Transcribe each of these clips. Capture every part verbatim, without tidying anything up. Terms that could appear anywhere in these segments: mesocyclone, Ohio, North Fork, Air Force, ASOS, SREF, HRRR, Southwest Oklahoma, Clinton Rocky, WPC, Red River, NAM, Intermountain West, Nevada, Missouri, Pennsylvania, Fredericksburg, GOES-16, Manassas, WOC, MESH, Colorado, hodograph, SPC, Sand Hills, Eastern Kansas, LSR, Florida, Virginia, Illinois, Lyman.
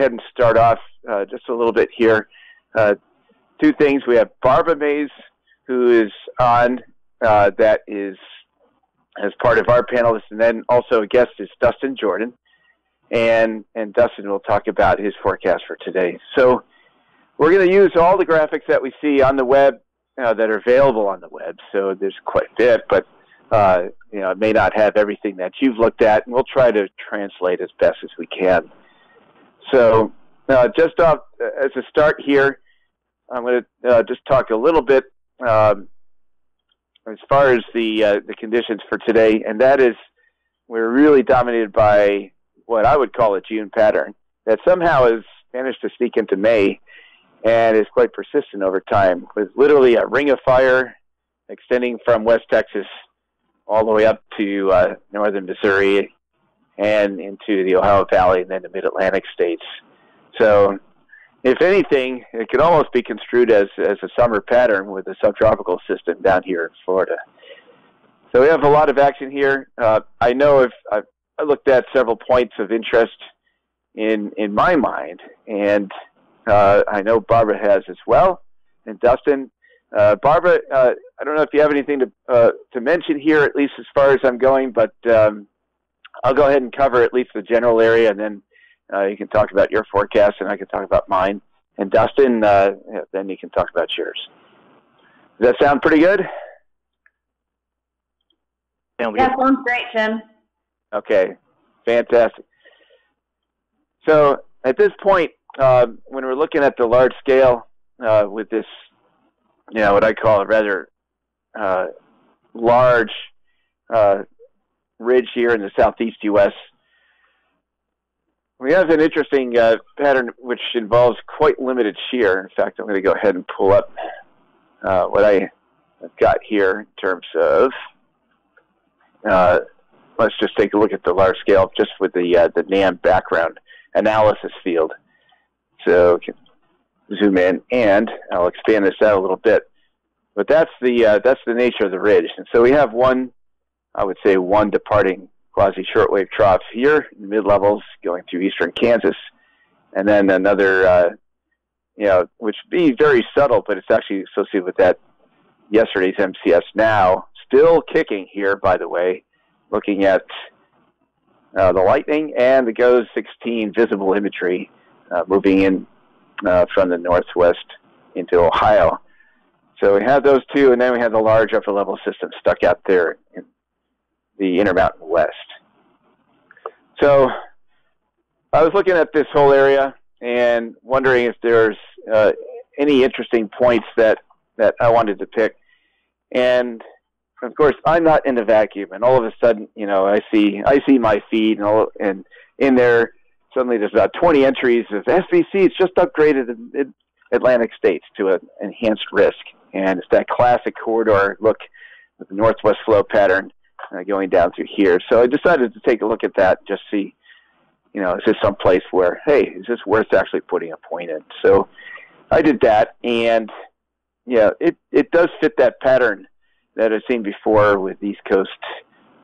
ahead and start off uh, just a little bit here. Uh, two things. We have Barbara Mays, who is on, uh, that is as part of our panelists, and then also a guest is Dustin Jordan. And, and Dustin will talk about his forecast for today. So we're going to use all the graphics that we see on the web uh, that are available on the web. So there's quite a bit, but uh, you know, it may not have everything that you've looked at, and we'll try to translate as best as we can. So uh, just off uh, as a start here, I'm going to uh, just talk a little bit um, as far as the uh, the conditions for today, and that is we're really dominated by what I would call a June pattern that somehow has managed to sneak into May and is quite persistent over time, with literally a ring of fire extending from West Texas all the way up to uh, northern Missouri and into the Ohio Valley and then the Mid-Atlantic states. So if anything, it could almost be construed as, as a summer pattern with a subtropical system down here in Florida. So we have a lot of action here. Uh, I know if I've I looked at several points of interest in in my mind, and uh, I know Barbara has as well, and Dustin. Uh, Barbara, uh, I don't know if you have anything to uh, to mention here, at least as far as I'm going, but um, I'll go ahead and cover at least the general area, and then uh, you can talk about your forecast, and I can talk about mine. And Dustin, uh, yeah, then you can talk about yours. Does that sound pretty good? That sounds great, Jim. Okay, fantastic. So at this point, uh, when we're looking at the large scale uh, with this, you know, what I call a rather uh, large uh, ridge here in the southeast U S, we have an interesting uh, pattern which involves quite limited shear. In fact, I'm going to go ahead and pull up uh, what I've got here in terms of uh, let's just take a look at the large scale, just with the uh, the NAM background analysis field. So can zoom in, and I'll expand this out a little bit. But that's the uh, that's the nature of the ridge. And so we have one, I would say, one departing quasi shortwave trough here in the mid levels, going through eastern Kansas, and then another, uh, you know, which would be very subtle, but it's actually associated with that yesterday's M C S now still kicking here, by the way. Looking at uh, the lightning and the GOES sixteen visible imagery uh, moving in uh, from the northwest into Ohio. So we have those two, and then we have the large upper level system stuck out there in the Intermountain West. So I was looking at this whole area and wondering if there's uh, any interesting points that, that I wanted to pick. And of course, I'm not in a vacuum, and all of a sudden, you know, I see I see my feed, and all, and in there, suddenly there's about twenty entries of S P C's just upgraded the Mid-Atlantic states to an enhanced risk, and it's that classic corridor look with the northwest flow pattern uh, going down through here. So I decided to take a look at that, just see, you know, is this some place where, hey, is this worth actually putting a point in? So I did that, and yeah, it it does fit that pattern that I've seen before with East Coast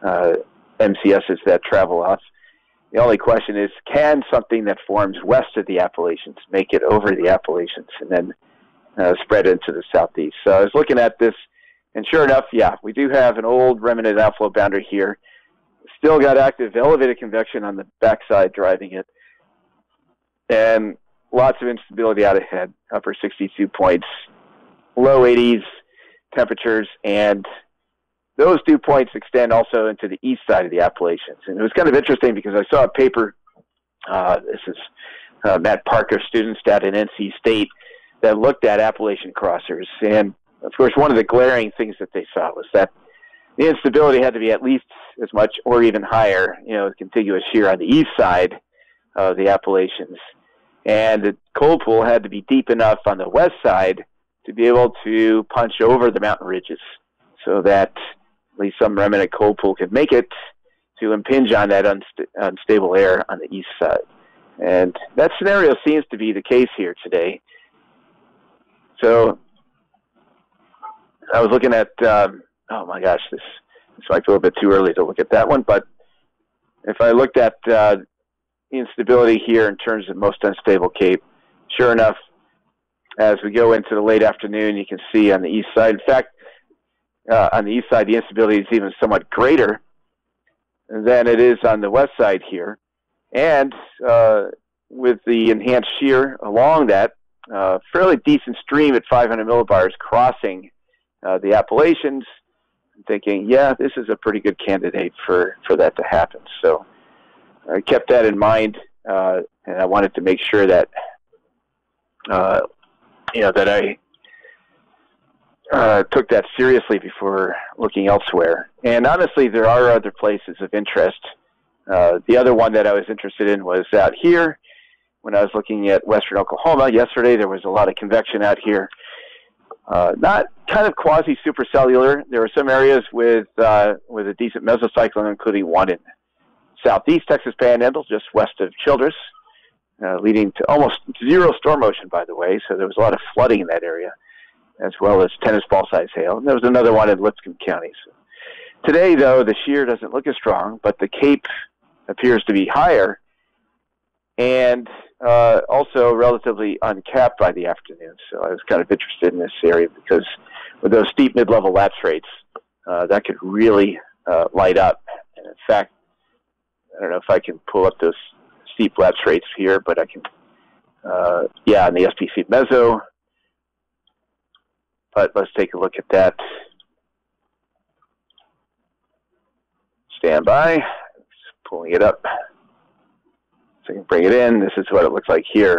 uh, M C Ss that travel off. The only question is, can something that forms west of the Appalachians make it over the Appalachians and then uh, spread into the southeast? So I was looking at this, and sure enough, yeah, we do have an old remnant outflow boundary here. Still got active elevated convection on the backside driving it, and lots of instability out ahead, upper sixty-two points, low eighties, temperatures, and those dew points extend also into the east side of the Appalachians. And it was kind of interesting because I saw a paper, uh, this is uh, Matt Parker, students at N C State, that looked at Appalachian crossers. And of course, one of the glaring things that they saw was that the instability had to be at least as much or even higher, you know, contiguous shear on the east side of the Appalachians. And the cold pool had to be deep enough on the west side to be able to punch over the mountain ridges so that at least some remnant cold pool could make it to impinge on that unst unstable air on the east side. And that scenario seems to be the case here today. So I was looking at, um, oh my gosh, this, this might be a little bit too early to look at that one, but if I looked at, uh, the instability here in terms of most unstable CAPE. Sure enough, as we go into the late afternoon, you can see on the east side. In fact, uh, on the east side, the instability is even somewhat greater than it is on the west side here. And uh, with the enhanced shear along that, uh, fairly decent stream at five hundred millibars crossing uh, the Appalachians, I'm thinking, yeah, this is a pretty good candidate for, for that to happen. So I kept that in mind, uh, and I wanted to make sure that Uh, you know, that I uh, took that seriously before looking elsewhere. And honestly, there are other places of interest. Uh, the other one that I was interested in was out here when I was looking at western Oklahoma. Yesterday, there was a lot of convection out here. Uh, not kind of quasi-supercellular. There were some areas with, uh, with a decent mesocyclone, including one in southeast Texas Panhandle, just west of Childress. Uh, leading to almost zero storm motion, by the way, so there was a lot of flooding in that area, as well as tennis ball-sized hail. And there was another one in Lipscomb County. So today, though, the shear doesn't look as strong, but the CAPE appears to be higher and uh, also relatively uncapped by the afternoon. So I was kind of interested in this area because with those steep mid-level lapse rates, uh, that could really uh, light up. And in fact, I don't know if I can pull up those steep lapse rates here, but I can, uh, yeah, on the S P C meso. But let's take a look at that. Stand by, just pulling it up. So I can bring it in. This is what it looks like here.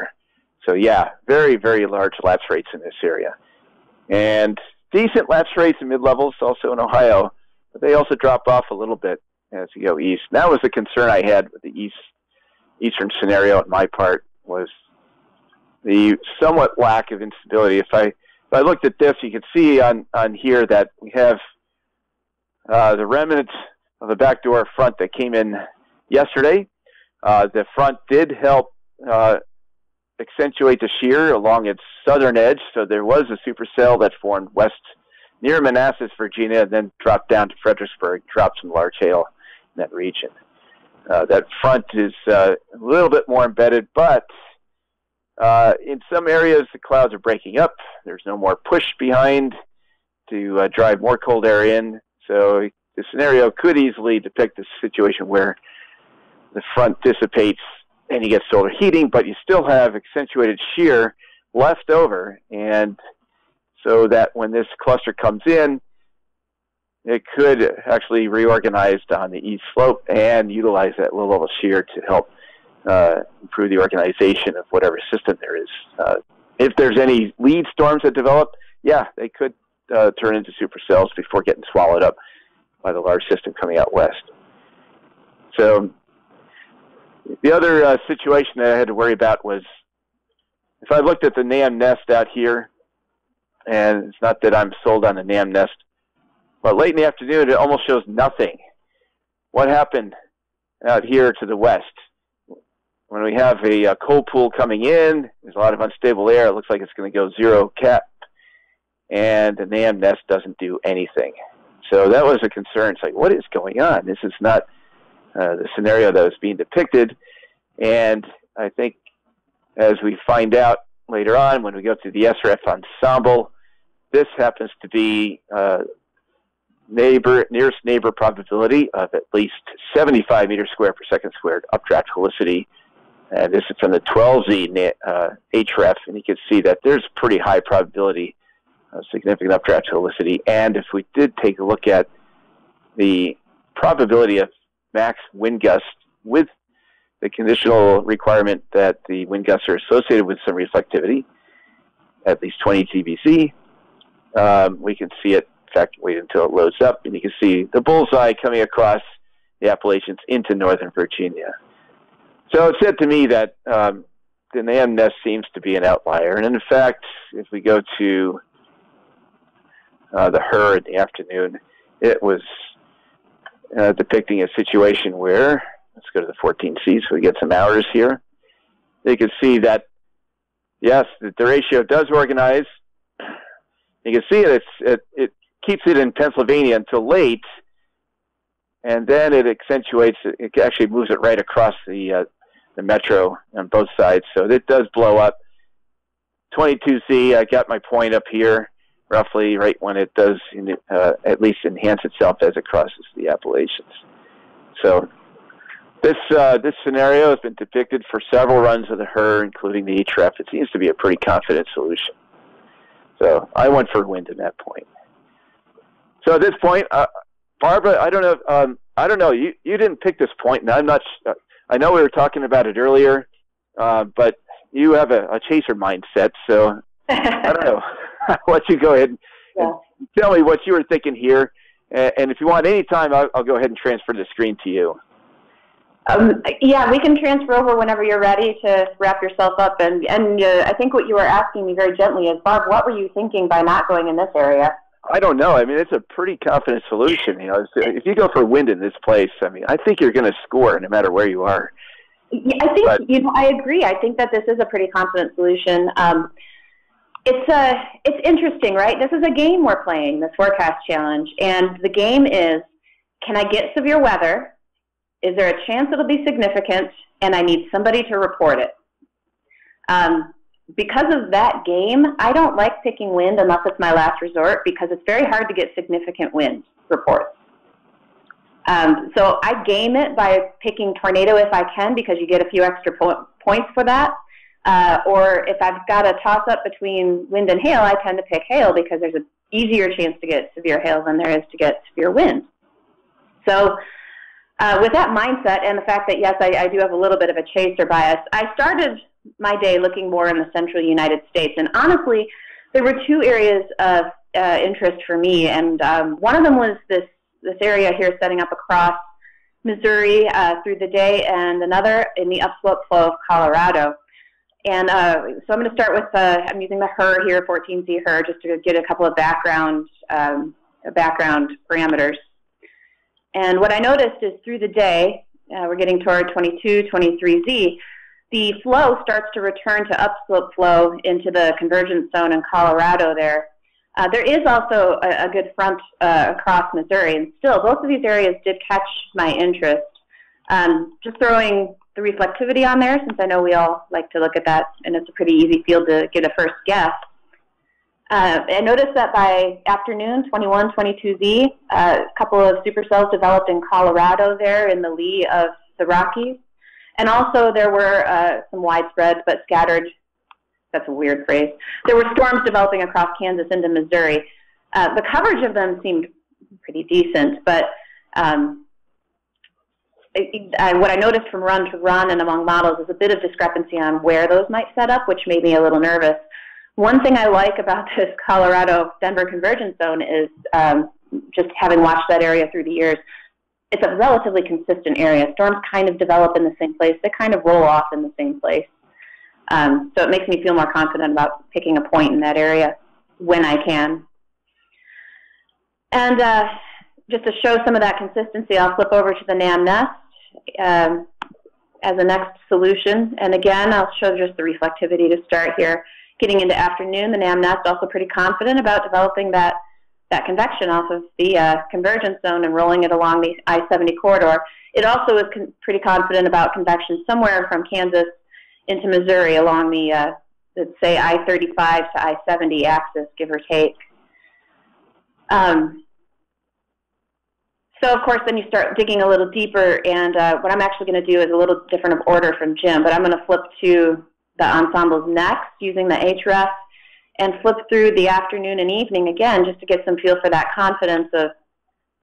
So yeah, very, very large lapse rates in this area. And decent lapse rates in mid-levels also in Ohio, but they also drop off a little bit as you go east. And that was the concern I had with the east. Eastern scenario on my part was the somewhat lack of instability. If I, if I looked at this, you could see on, on here that we have uh, the remnants of the backdoor front that came in yesterday. Uh, the front did help uh, accentuate the shear along its southern edge, so there was a supercell that formed west near Manassas, Virginia, and then dropped down to Fredericksburg, dropped some large hail in that region. Uh, that front is uh, a little bit more embedded, but uh, in some areas the clouds are breaking up. There's no more push behind to uh, drive more cold air in. So the scenario could easily depict a situation where the front dissipates and you get solar heating, but you still have accentuated shear left over. And so that when this cluster comes in, it could actually reorganize on the east slope and utilize that low level shear to help uh, improve the organization of whatever system there is. Uh, if there's any lead storms that develop, yeah, they could uh, turn into supercells before getting swallowed up by the large system coming out west. So the other uh, situation that I had to worry about was if I looked at the NAM nest out here, and it's not that I'm sold on the NAM nest, but late in the afternoon, it almost shows nothing. What happened out here to the west? When we have a, a cold pool coming in, there's a lot of unstable air. It looks like it's going to go zero cap, and the NAM nest doesn't do anything. So that was a concern. It's like, what is going on? This is not uh, the scenario that was being depicted. And I think as we find out later on, when we go to the S R F ensemble, this happens to be uh, neighbor nearest neighbor probability of at least seventy-five meters squared per second squared updraft helicity, and this is from the twelve Z uh, H R E F, and you can see that there's pretty high probability of significant updraft helicity. And if we did take a look at the probability of max wind gust with the conditional requirement that the wind gusts are associated with some reflectivity, at least twenty T B C, um, we can see it. In fact, wait until it loads up, and you can see the bullseye coming across the Appalachians into northern Virginia. So it said to me that um, the NAM nest seems to be an outlier. And in fact, if we go to uh, the H R R R in the afternoon, it was uh, depicting a situation where, let's go to the fourteen C so we get some hours here. You can see that, yes, the ratio does organize. You can see it, it's, it, it keeps it in Pennsylvania until late, and then it accentuates, it actually moves it right across the uh, the metro on both sides. So it does blow up. twenty-two C, I got my point up here, roughly right when it does uh, at least enhance itself as it crosses the Appalachians. So this uh, this scenario has been depicted for several runs of the H R R R, including the H R E F. It seems to be a pretty confident solution. So I went for wind in that point. So at this point, uh, Barbara, I don't know. Um, I don't know. You you didn't pick this point, and I'm not. I know we were talking about it earlier, uh, but you have a, a chaser mindset, so I don't know. Why don't you go ahead and, yeah. and tell me what you were thinking here, and, and if you want any time, I'll, I'll go ahead and transfer the screen to you. Um, yeah, we can transfer over whenever you're ready to wrap yourself up. And, and uh, I think what you were asking me very gently is, Barb, what were you thinking by not going in this area? I don't know. I mean, it's a pretty confident solution. You know, if you go for wind in this place, I mean, I think you're going to score no matter where you are. Yeah, I think, but, you know, I agree. I think that this is a pretty confident solution. Um, it's, uh, it's interesting, right? This is a game we're playing, this forecast challenge. And the game is, can I get severe weather? Is there a chance it'll be significant, and I need somebody to report it? Um, because of that game, I don't like picking wind unless it's my last resort, because it's very hard to get significant wind reports. Um, so I game it by picking tornado if I can, because you get a few extra po points for that. Uh, or if I've got a toss-up between wind and hail, I tend to pick hail, because there's an easier chance to get severe hail than there is to get severe wind. So Uh, with that mindset and the fact that, yes, I, I do have a little bit of a chaser bias, I started my day looking more in the central United States. And honestly, there were two areas of uh, interest for me. And um, one of them was this, this area here setting up across Missouri uh, through the day, and another in the upslope flow of Colorado. And uh, so I'm going to start with, uh, I'm using the H R R R here, fourteen C H R R R, just to get a couple of background, um, background parameters. And what I noticed is through the day, uh, we're getting toward twenty-two, twenty-three Z, the flow starts to return to upslope flow into the convergence zone in Colorado there. Uh, there is also a, a good front uh, across Missouri, and still both of these areas did catch my interest. Um, just throwing the reflectivity on there, since I know we all like to look at that, and it's a pretty easy field to get a first guess. Uh, I noticed that by afternoon, twenty-one, twenty-two Z, uh, a couple of supercells developed in Colorado there in the lee of the Rockies. And also there were uh, some widespread but scattered, that's a weird phrase, there were storms developing across Kansas into Missouri. Uh, the coverage of them seemed pretty decent, but um, I, I, what I noticed from run to run and among models is a bit of discrepancy on where those might set up, which made me a little nervous. One thing I like about this Colorado-Denver convergence zone is um, just having watched that area through the years, it's a relatively consistent area. Storms kind of develop in the same place. They kind of roll off in the same place. Um, so it makes me feel more confident about picking a point in that area when I can. And uh, just to show some of that consistency, I'll flip over to the NAM nest um, as a next solution. And again, I'll show just the reflectivity to start here. Getting into afternoon, the NAM nest also pretty confident about developing that, that convection off of the uh, convergence zone and rolling it along the I seventy corridor. It also is con pretty confident about convection somewhere from Kansas into Missouri along the, uh, let's say, I thirty-five to I seventy axis, give or take. Um, so, of course, then you start digging a little deeper, and uh, what I'm actually going to do is a little different of order from Jim, but I'm going to flip to the ensembles next using the H R E F and flip through the afternoon and evening again just to get some feel for that confidence of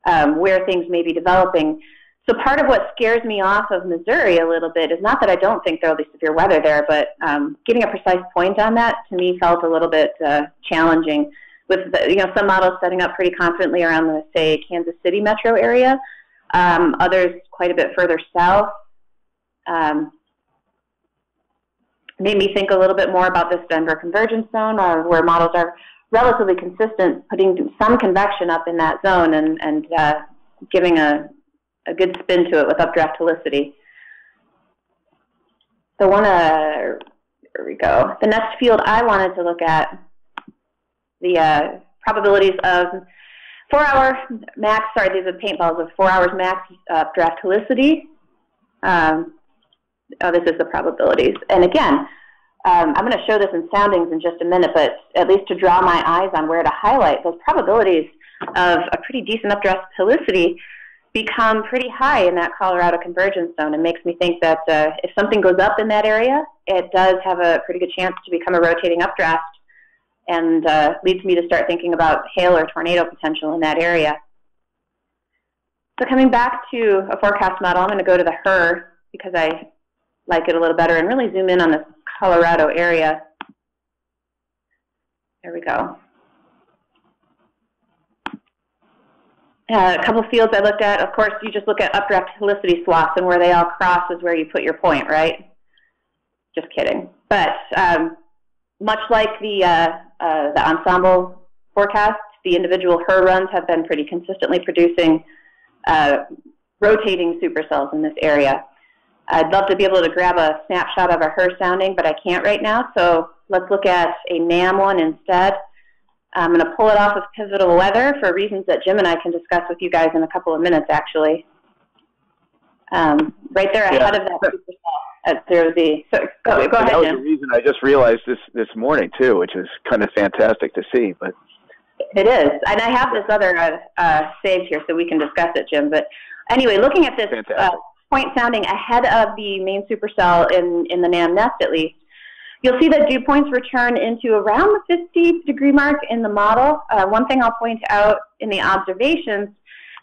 um, where things may be developing. So part of what scares me off of Missouri a little bit is not that I don't think there will be severe weather there, but um, getting a precise point on that to me felt a little bit uh, challenging with the, you know, some models setting up pretty confidently around the, say, Kansas City metro area, um, others quite a bit further south. Um, made me think a little bit more about this Denver convergence zone, uh, where models are relatively consistent, putting some convection up in that zone and, and uh, giving a, a good spin to it with updraft helicity. The one, uh, there we go. The next field I wanted to look at, the uh, probabilities of four-hour max, sorry, these are paintballs of four hours max updraft helicity. Um, oh, this is the probabilities. And again, um, I'm going to show this in soundings in just a minute, but at least to draw my eyes on where to highlight, those probabilities of a pretty decent updraft helicity become pretty high in that Colorado convergence zone. It makes me think that uh, if something goes up in that area, it does have a pretty good chance to become a rotating updraft, and uh, leads me to start thinking about hail or tornado potential in that area. So coming back to a forecast model, I'm going to go to the H R R R because I like it a little better and really zoom in on this Colorado area. There we go. Uh, a couple fields I looked at, of course, you just look at updraft helicity swaths, and where they all cross is where you put your point, right? Just kidding. But um, much like the, uh, uh, the ensemble forecast, the individual H R R R runs have been pretty consistently producing uh, rotating supercells in this area. I'd love to be able to grab a snapshot of a H R R R sounding, but I can't right now, so let's look at a N A M one instead. I'm going to pull it off of pivotal weather for reasons that Jim and I can discuss with you guys in a couple of minutes, actually. Um, right there ahead yeah. of that at zero Z. So go, go ahead, That was Jim. The reason I just realized this, this morning, too, which is kind of fantastic to see. But it is. And I have this other uh, uh, saved here so we can discuss it, Jim. But anyway, looking at this uh, point sounding ahead of the main supercell in, in the N A M nest, at least, you'll see that dew points return into around the fifty degree mark in the model. Uh, one thing I'll point out in the observations,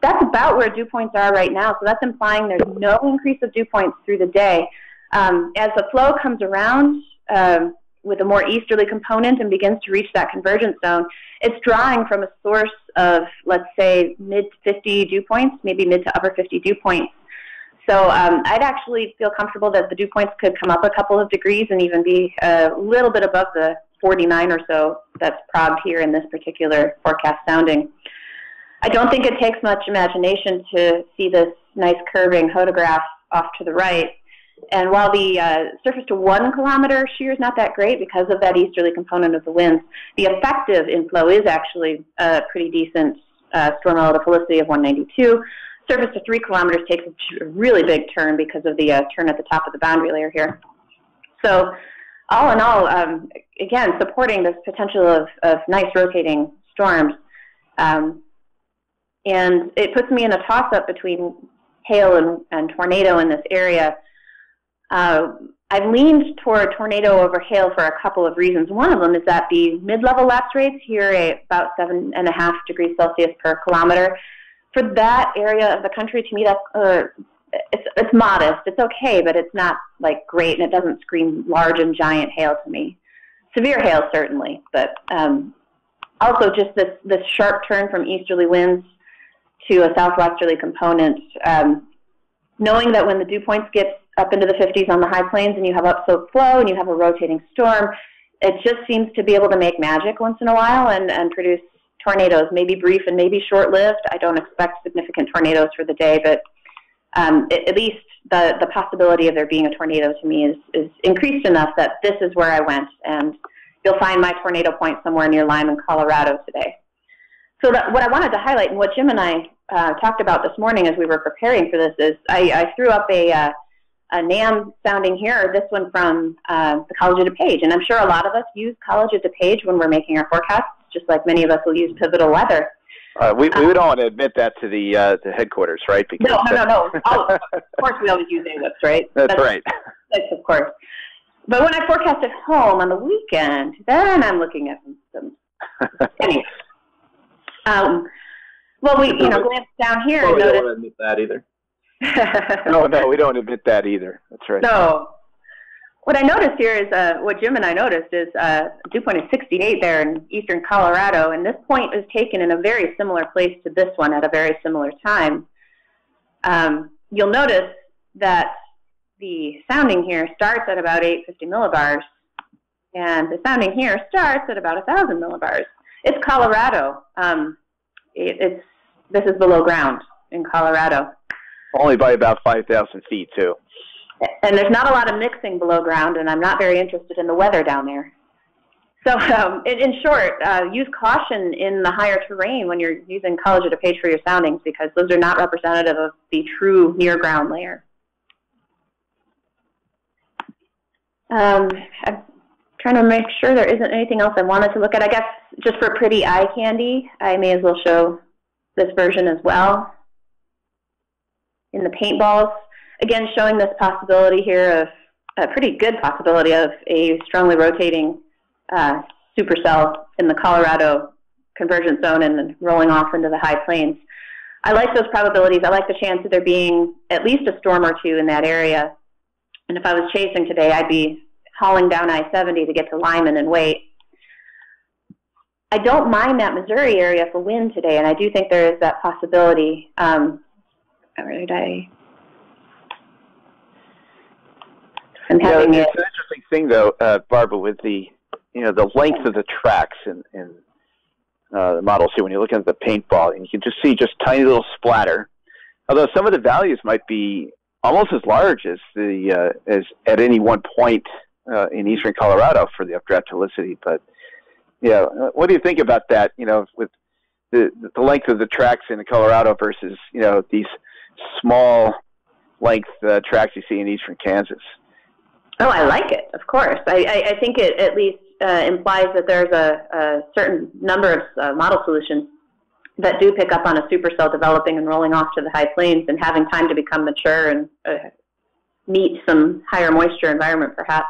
that's about where dew points are right now, so that's implying there's no increase of dew points through the day. Um, as the flow comes around um, with a more easterly component and begins to reach that convergence zone, it's drawing from a source of, let's say, mid fifty dew points, maybe mid to upper fifty dew points. So um, I'd actually feel comfortable that the dew points could come up a couple of degrees and even be a little bit above the forty-nine or so that's progged here in this particular forecast sounding. I don't think it takes much imagination to see this nice curving hodograph off to the right. And while the uh, surface to one kilometer shear is not that great because of that easterly component of the winds, the effective inflow is actually a pretty decent uh, storm relative helicity of one ninety-two. Surface to three kilometers takes a really big turn because of the uh, turn at the top of the boundary layer here. So all in all, um, again, supporting this potential of, of nice rotating storms. Um, and it puts me in a toss-up between hail and, and tornado in this area. Uh, I've leaned toward tornado over hail for a couple of reasons. One of them is that the mid-level lapse rates here at about seven and a half degrees Celsius per kilometer. For that area of the country, to me, that's uh, it's it's modest. It's okay, but it's not like great, and it doesn't scream large and giant hail to me. Severe hail certainly, but um, also just this this sharp turn from easterly winds to a southwesterly component. Um, knowing that when the dew points get up into the fifties on the high plains, and you have upslope flow, and you have a rotating storm, it just seems to be able to make magic once in a while and and produce tornadoes, maybe brief and maybe short-lived. I don't expect significant tornadoes for the day, but um, it, at least the, the possibility of there being a tornado to me is, is increased enough that this is where I went, and you'll find my tornado point somewhere near Lyman, Colorado today. So that, what I wanted to highlight and what Jim and I uh, talked about this morning as we were preparing for this is I, I threw up a, uh, a N A M sounding here, this one from uh, the College of DuPage, and I'm sure a lot of us use College of DuPage when we're making our forecasts, just like many of us will use pivotal weather. Uh, we, we um, don't want to admit that to the, uh, the headquarters, right? Because no, no, no, no. All of, of course we always use A W O S, right? That's, that's right. That's of course. But when I forecast at home on the weekend, then I'm looking at them. Anyway. Um, well, we, you know, glance down here well, and we notice. We don't want to admit that either. no, no, we don't admit that either. That's right. No. What I noticed here is, uh, what Jim and I noticed is uh, dew point is sixty-eight there in eastern Colorado, and this point was taken in a very similar place to this one at a very similar time. Um, you'll notice that the sounding here starts at about eight fifty millibars, and the sounding here starts at about one thousand millibars. It's Colorado. Um, it, it's, this is below ground in Colorado. Only by about five thousand feet, too. And there's not a lot of mixing below ground, and I'm not very interested in the weather down there. So um, in, in short, uh, use caution in the higher terrain when you're using College of DuPage for your soundings, because those are not representative of the true near-ground layer. Um, I'm trying to make sure there isn't anything else I wanted to look at. I guess just for pretty eye candy, I may as well show this version as well. In the paintballs, again, showing this possibility here of a pretty good possibility of a strongly rotating uh, supercell in the Colorado convergence zone and then rolling off into the high plains. I like those probabilities. I like the chance of there being at least a storm or two in that area. And if I was chasing today, I'd be hauling down I seventy to get to Lyman and wait. I don't mind that Missouri area for wind today, and I do think there is that possibility. Um, where did I? I'm having yeah, it's it. an interesting thing, though, uh, Barbara, with the you know the length of the tracks and and. Uh, the models here when you're looking at the paintball, and you can just see just tiny little splatter. Although some of the values might be almost as large as the uh, as at any one point uh, in eastern Colorado for the updraft helicity. But yeah, what do you think about that? You know, with the the length of the tracks in Colorado versus you know these small length uh, tracks you see in eastern Kansas. Oh, I like it. Of course, I I, I think it at least. Uh, implies that there's a, a certain number of uh, model solutions that do pick up on a supercell developing and rolling off to the high plains and having time to become mature and uh, meet some higher moisture environment perhaps.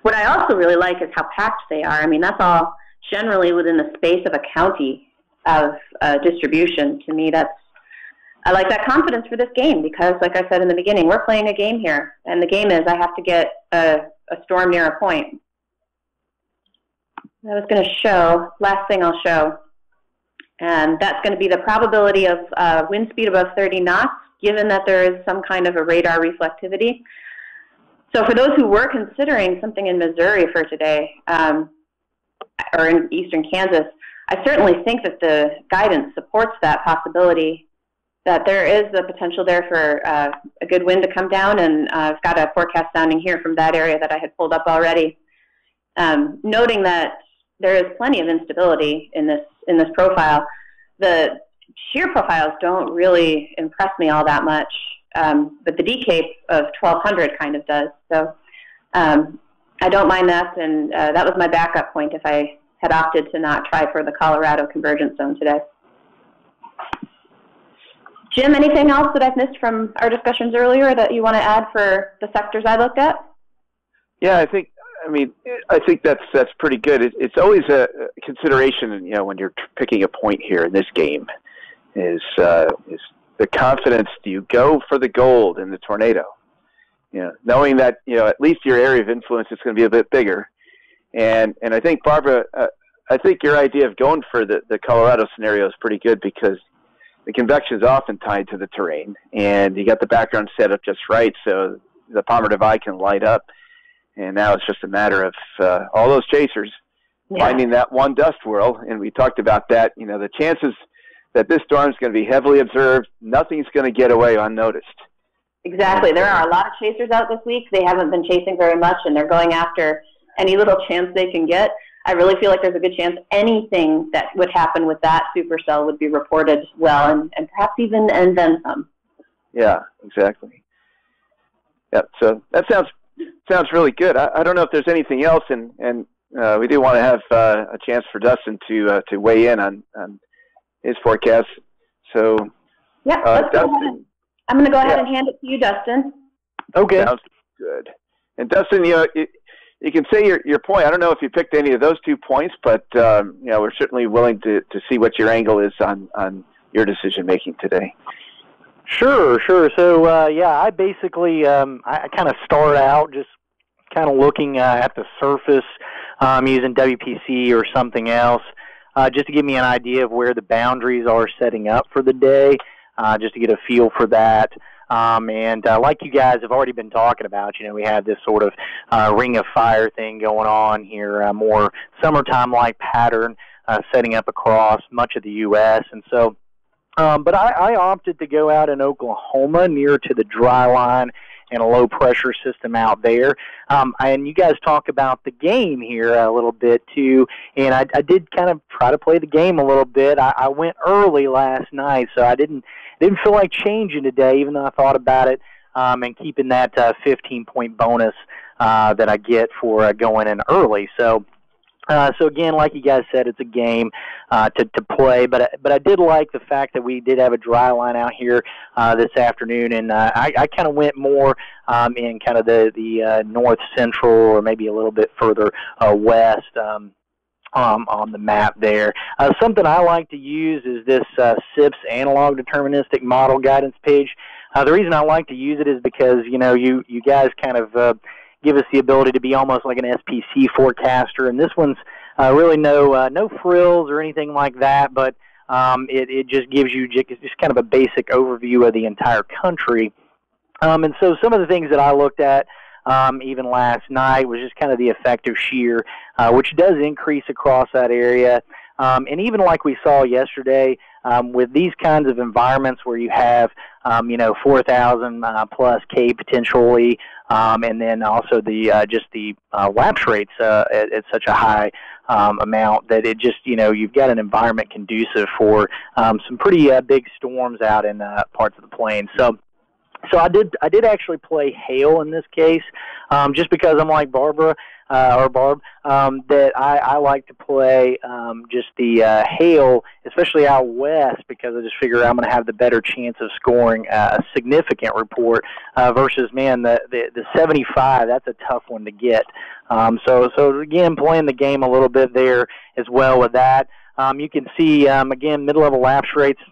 What I also really like is how packed they are. I mean, that's all generally within the space of a county of uh, distribution. To me, that's, I like that confidence for this game because, like I said in the beginning, we're playing a game here, and the game is I have to get a, a storm near a point. I was going to show, last thing I'll show, and that's going to be the probability of uh, wind speed above thirty knots, given that there is some kind of a radar reflectivity. So for those who were considering something in Missouri for today, um, or in eastern Kansas, I certainly think that the guidance supports that possibility, that there is the potential there for uh, a good wind to come down, and uh, I've got a forecast sounding here from that area that I had pulled up already, um, noting that there is plenty of instability in this in this profile. The shear profiles don't really impress me all that much, um, but the decape of twelve hundred kind of does. So um, I don't mind that, and uh, that was my backup point if I had opted to not try for the Colorado convergence zone today. Jim, anything else that I've missed from our discussions earlier that you want to add for the sectors I looked at? Yeah, I think. I mean, I think that's that's pretty good. It, it's always a consideration, you know, when you're picking a point here in this game, is uh, is the confidence. Do you go for the gold in the tornado? You know, knowing that you know at least your area of influence is going to be a bit bigger, and and I think Barbara, uh, I think your idea of going for the the Colorado scenario is pretty good because the convection is often tied to the terrain, and you got the background set up just right, so the palmative eye can light up. And now it's just a matter of uh, all those chasers yeah. finding that one dust whirl. And we talked about that. You know, the chances that this storm is going to be heavily observed, nothing's going to get away unnoticed. Exactly. There are a lot of chasers out this week. They haven't been chasing very much, and they're going after any little chance they can get. I really feel like there's a good chance anything that would happen with that supercell would be reported well, and, and perhaps even and then some. Yeah, exactly. Yeah, so that sounds Sounds really good. I, I don't know if there's anything else, and and uh, we do want to have uh, a chance for Dustin to uh, to weigh in on, on his forecast. So yeah, uh, let's Dustin, go ahead. I'm going to go ahead yeah. and hand it to you, Dustin. Okay. Sounds good. And Dustin, you know, you, you can say your your point. I don't know if you picked any of those two points, but um, you know, we're certainly willing to to see what your angle is on on your decision making today. Sure, sure. So, uh, yeah, I basically, um, I, I kind of start out just kind of looking uh, at the surface um, using W P C or something else uh, just to give me an idea of where the boundaries are setting up for the day, uh, just to get a feel for that. Um, and uh, like you guys have already been talking about, you know, we have this sort of uh, ring of fire thing going on here, a more summertime-like pattern uh, setting up across much of the U S And so, Um, but I, I opted to go out in Oklahoma near to the dry line and a low-pressure system out there. Um, and you guys talk about the game here a little bit, too. And I, I did kind of try to play the game a little bit. I, I went early last night, so I didn't didn't feel like changing today, even though I thought about it, um, and keeping that uh, fifteen-point bonus uh, that I get for uh, going in early. So Uh, so again, like you guys said, it's a game uh, to to play. But but I did like the fact that we did have a dry line out here uh, this afternoon, and uh, I, I kind of went more um, in kind of the the uh, north central, or maybe a little bit further uh, west. Um, Um, on the map there. Uh, something I like to use is this uh, SIPS analog deterministic model guidance page. Uh, the reason I like to use it is because, you know, you, you guys kind of uh, give us the ability to be almost like an S P C forecaster, and this one's uh, really no, uh, no frills or anything like that, but um, it, it just gives you just, just kind of a basic overview of the entire country. Um, and so some of the things that I looked at Um, even last night was just kind of the effective shear, uh, which does increase across that area. Um, and even like we saw yesterday, um, with these kinds of environments where you have, um, you know, four thousand uh, plus K potentially, um, and then also the uh, just the uh, lapse rates uh, at, at such a high um, amount, that it just, you know, you've got an environment conducive for um, some pretty uh, big storms out in uh, parts of the plains. So. So I did. I did actually play hail in this case, um, just because I'm like Barbara uh, or Barb, um, that I, I like to play um, just the uh, hail, especially out west, because I just figure I'm going to have the better chance of scoring a significant report uh, versus, man, the, the the seventy-five. That's a tough one to get. Um, so so again, playing the game a little bit there as well with that. Um, you can see um, again, mid-level lapse rates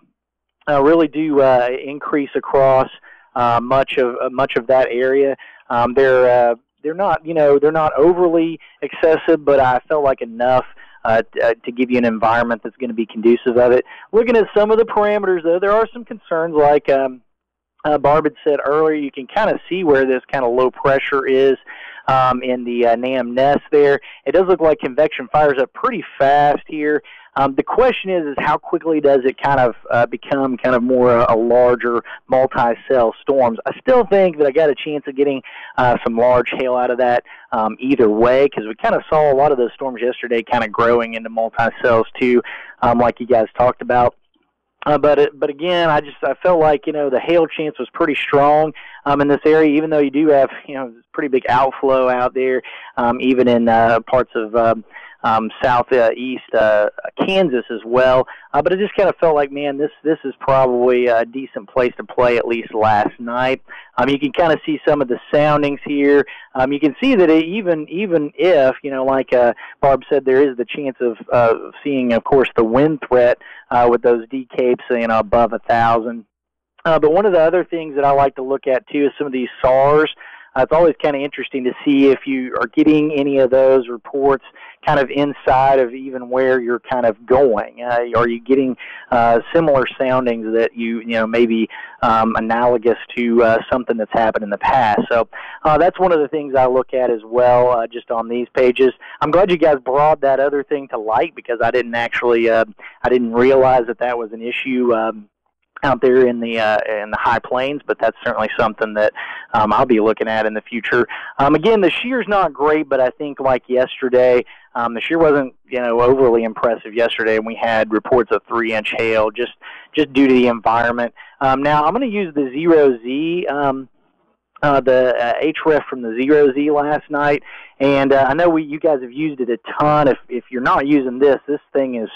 uh, really do uh, increase across. Uh, much of uh, much of that area. Um, they're uh, they're not you know they're not overly excessive, but I felt like enough uh, uh, to give you an environment that's going to be conducive of it. Looking at some of the parameters, though, there are some concerns. Like um, uh, Barb had said earlier, you can kind of see where this kind of low pressure is um, in the uh, NAM nest there. It does look like convection fires up pretty fast here. Um, the question is, is how quickly does it kind of uh, become kind of more a, a larger multi-cell storms? I still think that I got a chance of getting uh, some large hail out of that um, either way, because we kind of saw a lot of those storms yesterday kind of growing into multi-cells too, um, like you guys talked about. Uh, but it, but again, I just I felt like, you know, the hail chance was pretty strong um, in this area, even though you do have, you know, pretty big outflow out there, um, even in uh, parts of um, um, southeast uh, Kansas as well. Uh, but I just kind of felt like, man, this this is probably a decent place to play, at least last night. Um, you can kind of see some of the soundings here. Um, you can see that it, even even if, you know, like uh, Barb said, there is the chance of uh, seeing, of course, the wind threat uh, with those D CAPEs, you know, above a thousand. Uh, but one of the other things that I like to look at too is some of these S A Rs. Uh, it's always kind of interesting to see if you are getting any of those reports kind of inside of even where you're kind of going. Uh, are you getting uh, similar soundings that you, you know, maybe um, analogous to uh, something that's happened in the past? So uh, that's one of the things I look at as well, uh, just on these pages. I'm glad you guys brought that other thing to light, because I didn't actually, uh, I didn't realize that that was an issue. Um, out there in the uh, in the High Plains, but that's certainly something that um, I'll be looking at in the future. Um, again, the shear's not great, but I think like yesterday, um, the shear wasn't, you know, overly impressive yesterday, and we had reports of three inch hail just just due to the environment. Um, now, I'm going to use the zero Z, um, uh, the uh, H R E F from the zero Z last night, and uh, I know we you guys have used it a ton. If if you're not using this, this thing is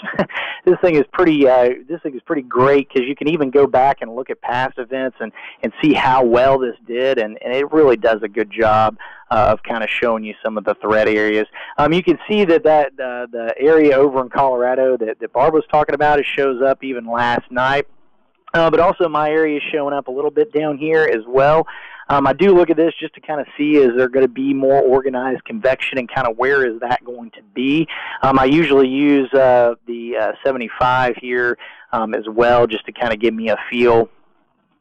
this thing is pretty uh, this thing is pretty great, because you can even go back and look at past events and and see how well this did, and, and it really does a good job uh, of kind of showing you some of the threat areas. Um, you can see that that uh, the area over in Colorado that that Barb was talking about, it shows up even last night, uh, but also my area is showing up a little bit down here as well. Um, I do look at this just to kind of see, is there going to be more organized convection, and kind of where is that going to be? Um, I usually use uh, the uh, seventy-five here um, as well, just to kind of give me a feel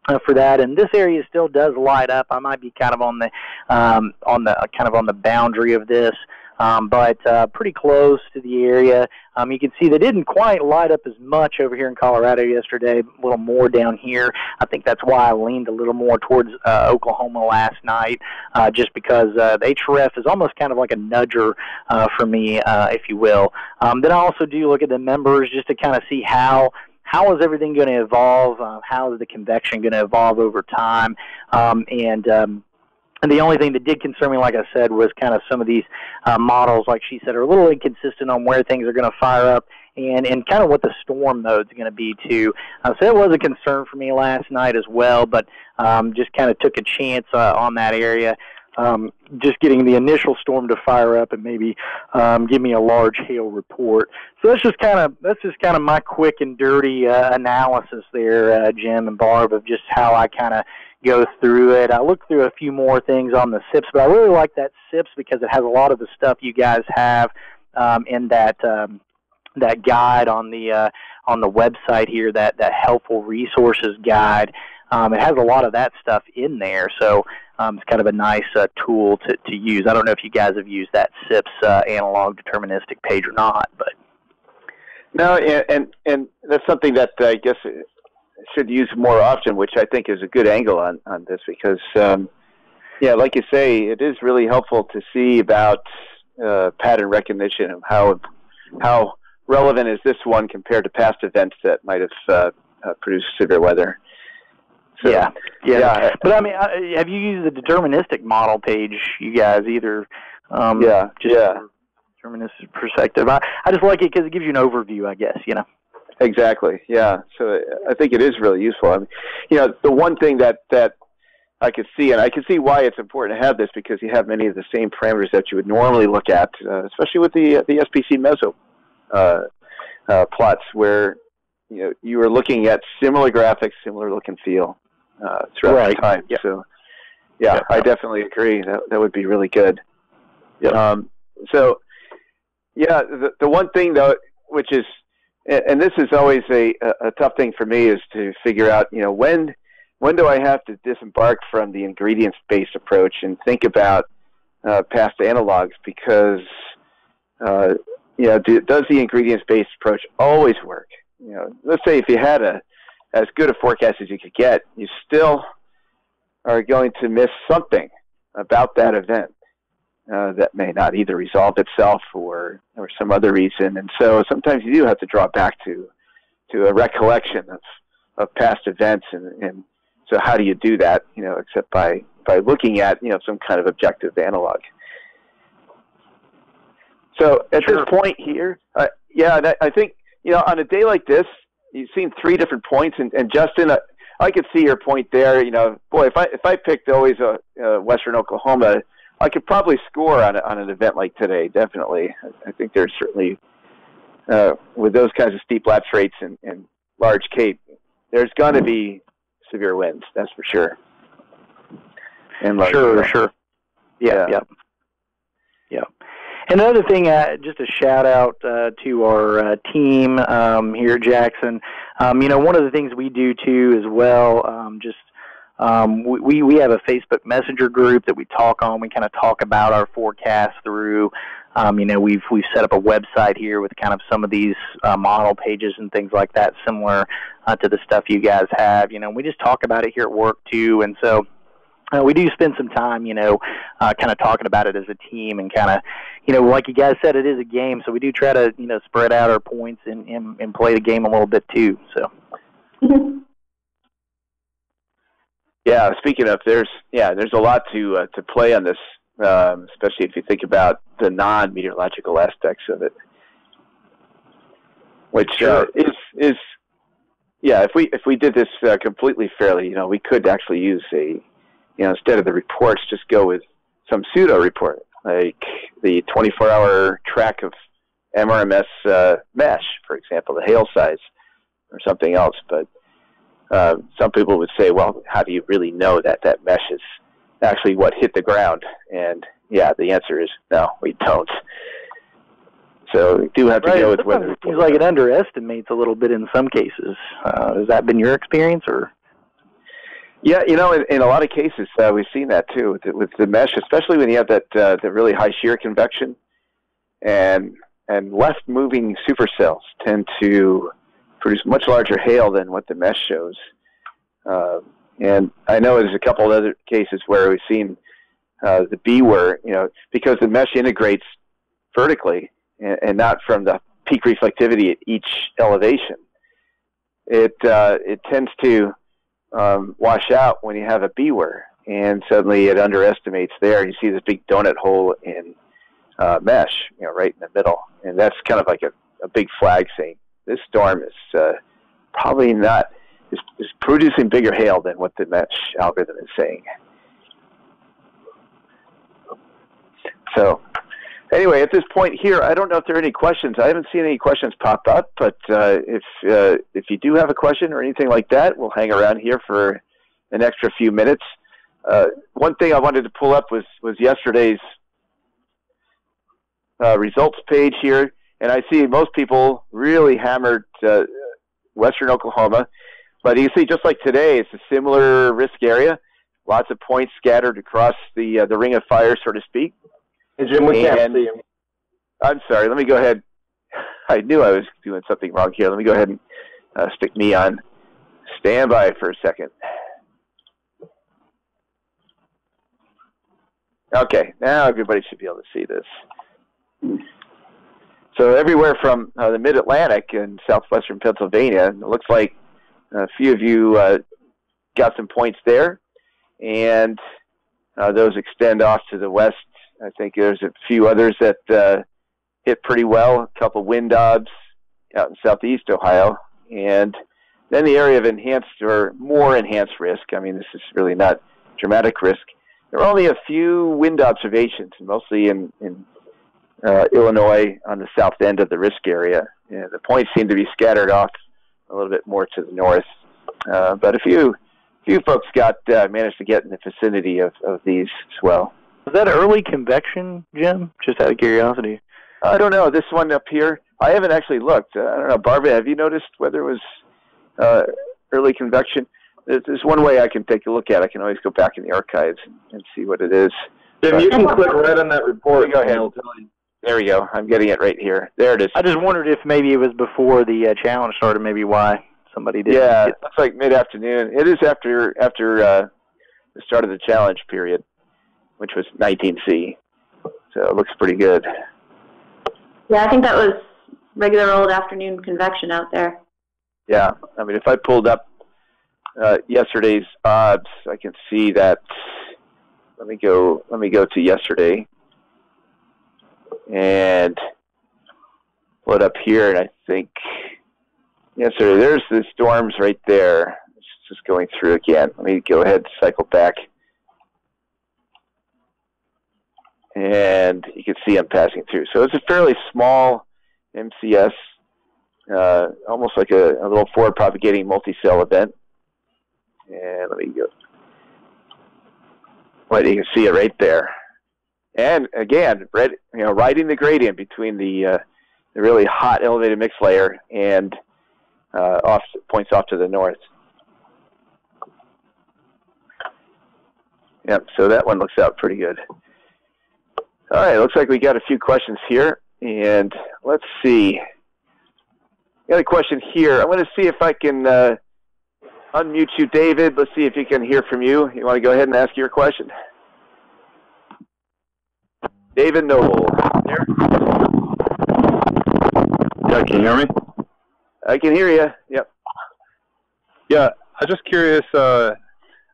uh, for that. And this area still does light up. I might be kind of on the um, on the kind of on the boundary of this. Um, but uh, pretty close to the area. Um, you can see they didn't quite light up as much over here in Colorado yesterday, a little more down here. I think that's why I leaned a little more towards uh, Oklahoma last night, uh, just because uh, the H R E F is almost kind of like a nudger uh, for me, uh, if you will. Um, then I also do look at the members just to kind of see how How is everything going to evolve, uh, how is the convection going to evolve over time, um, and um, And the only thing that did concern me, like I said, was kind of some of these uh, models, like she said, are a little inconsistent on where things are going to fire up and, and kind of what the storm mode's going to be, too. Uh, so that was a concern for me last night as well, but um, just kind of took a chance uh, on that area. Um, just getting the initial storm to fire up and maybe um, give me a large hail report. So that's just kind of that's just kind of my quick and dirty uh, analysis there, uh, Jim and Barb, of just how I kind of go through it. I looked through a few more things on the SIPS, but I really like that SIPS because it has a lot of the stuff you guys have um, in that um, that guide on the uh, on the website here, that that helpful resources guide. Um, it has a lot of that stuff in there, so um, it's kind of a nice uh, tool to, to use. I don't know if you guys have used that SIPS uh, analog deterministic page or not, but no, and and, and that's something that I guess should use more often, which I think is a good angle on on this because, um, yeah, like you say, it is really helpful to see about uh, pattern recognition and how how relevant is this one compared to past events that might have uh, uh, produced severe weather. So, yeah, yeah, yeah. But I mean, have you used the deterministic model page, you guys, either? Um, yeah, just yeah. Deterministic perspective. I, I just like it because it gives you an overview, I guess, you know. Exactly. Yeah. So I think it is really useful. I mean, you know, the one thing that that I could see, and I can see why it's important to have this because you have many of the same parameters that you would normally look at, uh, especially with the the S P C meso uh, uh, plots, where you know you are looking at similar graphics, similar look and feel. Uh, throughout right. the time, yep. so yeah, yep. I definitely agree. That that would be really good. Yep. Um, so yeah, the the one thing though, which is, and this is always a a tough thing for me, is to figure out, you know, when when do I have to disembark from the ingredients based approach and think about uh, past analogs, because uh, you know, do, does the ingredients based approach always work? You know, let's say if you had a as good a forecast as you could get, you still are going to miss something about that event uh, that may not either resolve itself or, or some other reason. And so sometimes you do have to draw back to, to a recollection of, of past events. And, and so how do you do that, you know, except by, by looking at, you know, some kind of objective analog. So at sure. this point here, uh, yeah, that, I think, you know, on a day like this, you've seen three different points, and, and Justin, uh, I could see your point there. You know, boy, if I if I picked always a, a Western Oklahoma, I could probably score on a, on an event like today. Definitely, I, I think there's certainly uh, with those kinds of steep lapse rates and, and large CAPE, there's going to be severe winds. That's for sure. And sure, winds. sure, yeah, yeah, yeah. yeah. Another thing, uh, just a shout out uh, to our uh, team um, here at Jackson. Um, you know, one of the things we do too as well, um, just um, we, we have a Facebook Messenger group that we talk on. We kind of talk about our forecast through. Um, you know, we've we've set up a website here with kind of some of these uh, model pages and things like that, similar uh, to the stuff you guys have. You know, and we just talk about it here at work too, and so. Uh, we do spend some time, you know, uh, kind of talking about it as a team and kind of, you know, like you guys said, it is a game. So we do try to, you know, spread out our points and, and, and play the game a little bit too. So, mm-hmm. yeah, speaking of, there's, yeah, there's a lot to, uh, to play on this, um, especially if you think about the non-meteorological aspects of it, which sure. uh, is, is, yeah, if we, if we did this uh, completely fairly, you know, we could actually use a, you know, instead of the reports, just go with some pseudo report, like the twenty-four hour track of M R M S uh, mesh, for example, the hail size, or something else. But uh, some people would say, well, how do you really know that that mesh is actually what hit the ground? And yeah, the answer is no, we don't. So we do have to right. go with weather reports. It seems like it underestimates a little bit in some cases. Uh, has that been your experience, or? Yeah, you know, in, in a lot of cases, uh, we've seen that too with the, with the mesh, especially when you have that uh, the really high shear convection, and and left moving supercells tend to produce much larger hail than what the mesh shows. Uh, and I know there's a couple of other cases where we've seen uh, the B word, you know, because the mesh integrates vertically and, and not from the peak reflectivity at each elevation. It uh, it tends to Um, wash out when you have a B word, and suddenly it underestimates there. You see this big donut hole in uh, mesh, you know, right in the middle. And that's kind of like a, a big flag saying this storm is uh, probably not, is, is producing bigger hail than what the mesh algorithm is saying. So anyway, at this point here, I don't know if there are any questions. I haven't seen any questions pop up, but uh, if, uh, if you do have a question or anything like that, we'll hang around here for an extra few minutes. Uh, one thing I wanted to pull up was, was yesterday's uh, results page here, and I see most people really hammered uh, Western Oklahoma. But you see, just like today, it's a similar risk area. Lots of points scattered across the, uh, the ring of fire, so to speak. And Jim, we can't see him. I'm sorry. Let me go ahead. I knew I was doing something wrong here. Let me go ahead and uh, stick me on standby for a second. Okay, now everybody should be able to see this. So everywhere from uh, the Mid-Atlantic and southwestern Pennsylvania, it looks like a few of you uh, got some points there, and uh, those extend off to the west. I think there's a few others that uh, hit pretty well, a couple wind dobs out in southeast Ohio. And then the area of enhanced or more enhanced risk. I mean, this is really not dramatic risk. There are only a few wind observations, mostly in, in uh, Illinois on the south end of the risk area. Yeah, the points seem to be scattered off a little bit more to the north. Uh, but a few, few folks got uh, managed to get in the vicinity of, of these as well. Was that early convection, Jim? Just out of curiosity. I don't know. This one up here, I haven't actually looked. Uh, I don't know. Barbara, have you noticed whether it was uh, early convection? There's one way I can take a look at it. I can always go back in the archives and, and see what it is. Jim, but you can click right on that report. Go ahead. I'll tell you. There we go. I'm getting it right here. There it is. I just wondered if maybe it was before the uh, challenge started, maybe why somebody didn't. Yeah, it looks like mid-afternoon. It is after, after uh, the start of the challenge period, which was nineteen C. So it looks pretty good. Yeah, I think that was regular old afternoon convection out there. Yeah, I mean, if I pulled up uh, yesterday's odds, I can see that. Let me go. Let me go to yesterday and pull it up here. And I think yesterday, there's the storms right there. It's just going through again. Let me go ahead and cycle back. And you can see I'm passing through. So it's a fairly small M C S, uh, almost like a, a little forward propagating multi-cell event. And let me go. But you can see it right there. And again, red, you know, riding the gradient between the, uh, the really hot elevated mixed layer and uh, off points off to the north. Yep. So that one looks out pretty good. All right, looks like we got a few questions here, and let's see. Got a question here. I'm going to see if I can uh, unmute you, David. Let's see if you can hear from you. You want to go ahead and ask your question? David Noble. There. Yeah, can you hear me? I can hear you, yep. Yeah, I'm just curious uh,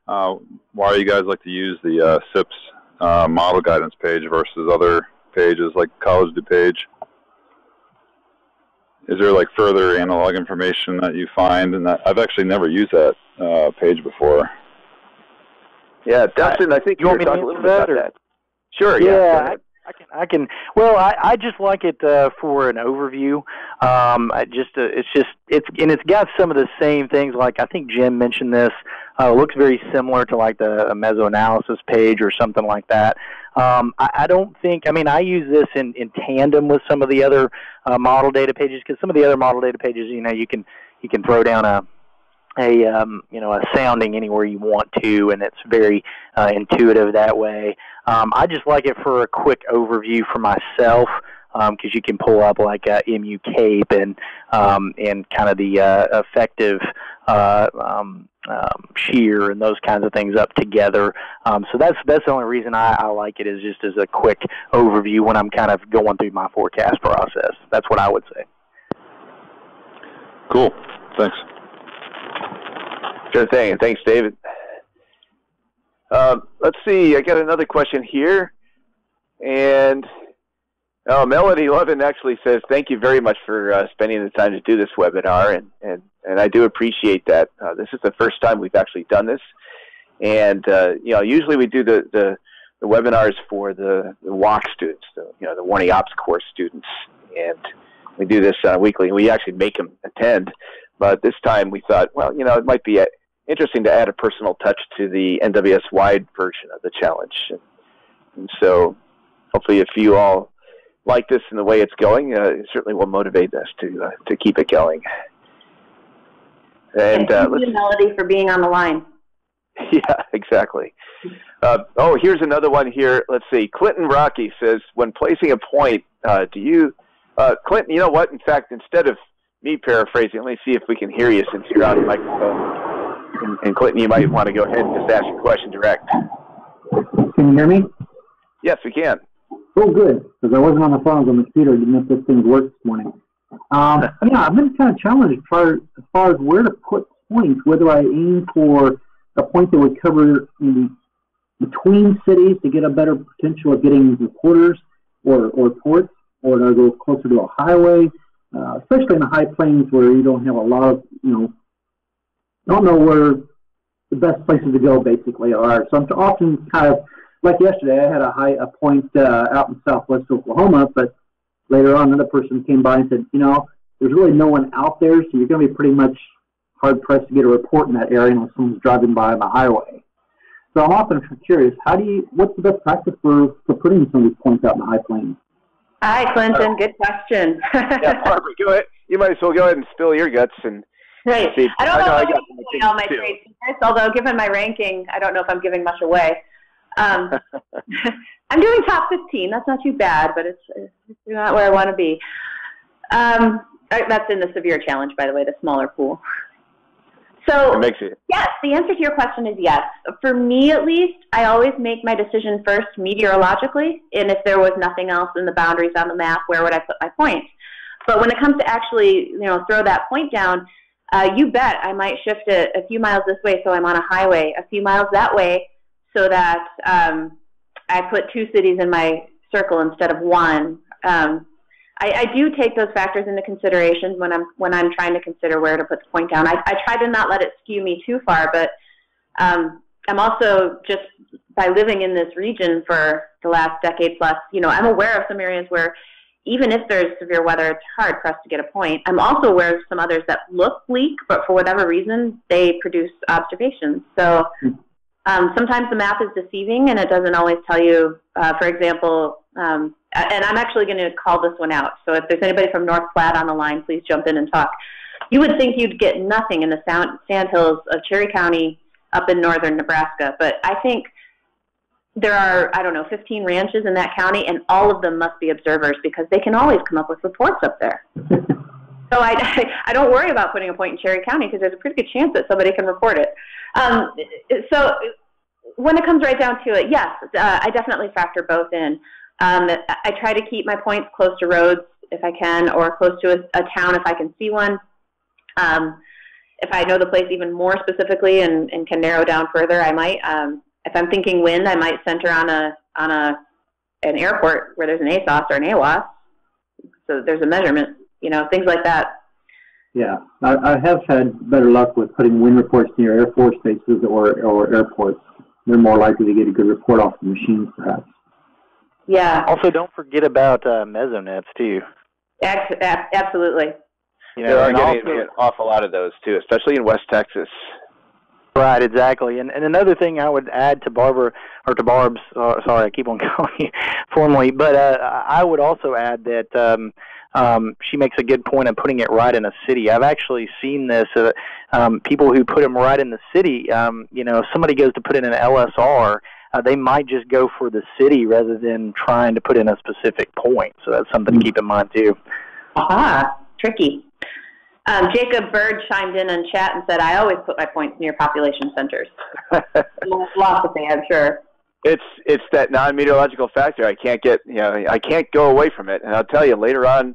uh, why you guys like to use the uh, S I P S Uh, model guidance page versus other pages like College DuPage. Is there like further analog information that you find? And I've actually never used that uh, page before. Yeah, Dustin, I, I think you want me to talk a little bit about that. Sure. Yeah. yeah I can, I can. Well, I, I just like it uh, for an overview. Um, I just, uh, it's just, it's and it's got some of the same things. Like I think Jim mentioned this. Uh, looks very similar to like the mesoanalysis page or something like that. Um, I, I don't think. I mean, I use this in in tandem with some of the other uh, model data pages because some of the other model data pages, you know, you can you can throw down a. a um, you know, a sounding anywhere you want to, and it's very uh, intuitive that way. Um, I just like it for a quick overview for myself because um, you can pull up like uh, M U CAPE and um, and kind of the uh, effective uh, um, um, shear and those kinds of things up together. Um, so that's that's the only reason I, I like it is just as a quick overview when I'm kind of going through my forecast process. That's what I would say. Cool. Thanks. Sure thing. Thanks, David. Uh, let's see. I got another question here. And uh, Melody Lovin actually says, thank you very much for uh, spending the time to do this webinar. And, and, and I do appreciate that. Uh, this is the first time we've actually done this. And, uh, you know, usually we do the, the, the webinars for the, the W O C students, the, you know, the Warning Ops course students. And we do this uh, weekly. We actually make them attend. But this time we thought, well, you know, it might be a, interesting to add a personal touch to the N W S-wide version of the challenge. And, and so hopefully if you all like this and the way it's going, uh, it certainly will motivate us to, uh, to keep it going. And uh, thank you, Melody, for being on the line. Yeah, exactly. Uh, oh, here's another one here. Let's see. Clinton Rocky says, when placing a point, uh, do you uh, – Clinton, you know what? In fact, instead of me paraphrasing, let me see if we can hear you since you're on the microphone. And, and Clinton, you might want to go ahead and just ask your question direct. Can you hear me? Yes, we can. Oh, good, because I wasn't on the phone. I was on the computer. I didn't know if this thing worked this morning. Um, yeah, I've been kind of challenged as far, as far as where to put points, whether I aim for a point that would cover in between cities to get a better potential of getting the quarters or, or ports, or to go closer to a highway, uh, especially in the high plains where you don't have a lot of, you know, don't know where the best places to go basically are. So I'm often kind of, like yesterday, I had a high a point uh, out in southwest Oklahoma, but later on another person came by and said, you know, there's really no one out there, so you're going to be pretty much hard-pressed to get a report in that area unless someone's driving by on the highway. So I'm often curious, how do you, what's the best practice for, for putting some of these points out in the high plains? Hi, Clinton. Uh, Good question. Yeah, Barbara, go ahead. You might as well go ahead and spill your guts and Right. See, I don't know, I know if I'm giving all my trade secrets, although given my ranking, I don't know if I'm giving much away. Um, I'm doing top fifteen. That's not too bad, but it's, it's not where I want to be. Um, that's in the severe challenge, by the way, the smaller pool. So, it makes it. Yes, the answer to your question is yes. For me, at least, I always make my decision first meteorologically, and if there was nothing else in the boundaries on the map, where would I put my point? But when it comes to actually, you know, throw that point down, Uh, you bet I might shift a, a few miles this way so I'm on a highway, a few miles that way so that um, I put two cities in my circle instead of one. Um, I, I do take those factors into consideration when I'm, when I'm trying to consider where to put the point down. I, I try to not let it skew me too far, but um, I'm also just by living in this region for the last decade plus, you know, I'm aware of some areas where even if there's severe weather, it's hard for us to get a point. I'm also aware of some others that look bleak, but for whatever reason, they produce observations. So um, sometimes the map is deceiving, and it doesn't always tell you, uh, for example, um, and I'm actually going to call this one out. So if there's anybody from North Platte on the line, please jump in and talk. You would think you'd get nothing in the sound, sand hills of Cherry County up in northern Nebraska, but I think there are, I don't know, fifteen ranches in that county, and all of them must be observers because they can always come up with reports up there. So I, I don't worry about putting a point in Cherry County because there's a pretty good chance that somebody can report it. Um, so when it comes right down to it, yes, uh, I definitely factor both in. Um, I try to keep my points close to roads if I can, or close to a, a town if I can see one. Um, if I know the place even more specifically and, and can narrow down further, I might. Um, If I'm thinking wind, I might center on a on a an airport where there's an A S O S or an A W O S, so there's a measurement, you know, things like that. Yeah, I, I have had better luck with putting wind reports near air force bases or or airports. They're more likely to get a good report off the machines, perhaps. Yeah. Also, don't forget about uh, mesonets too. Ac ab absolutely. You know, there are getting also, an awful lot of those too, especially in West Texas. Right, exactly. And, and another thing I would add to Barbara, or to Barb's, uh, sorry, I keep on calling you formally, but uh, I would also add that um, um, she makes a good point of putting it right in a city. I've actually seen this. Uh, um, people who put them right in the city, um, you know, if somebody goes to put in an L S R, uh, they might just go for the city rather than trying to put in a specific point. So that's something to keep in mind, too. Aha, tricky. Um, Jacob Bird chimed in on chat and said, I always put my points near population centers. Philosophy, I'm sure. It's, it's that non-meteorological factor. I can't get, you know, I can't go away from it. And I'll tell you later on,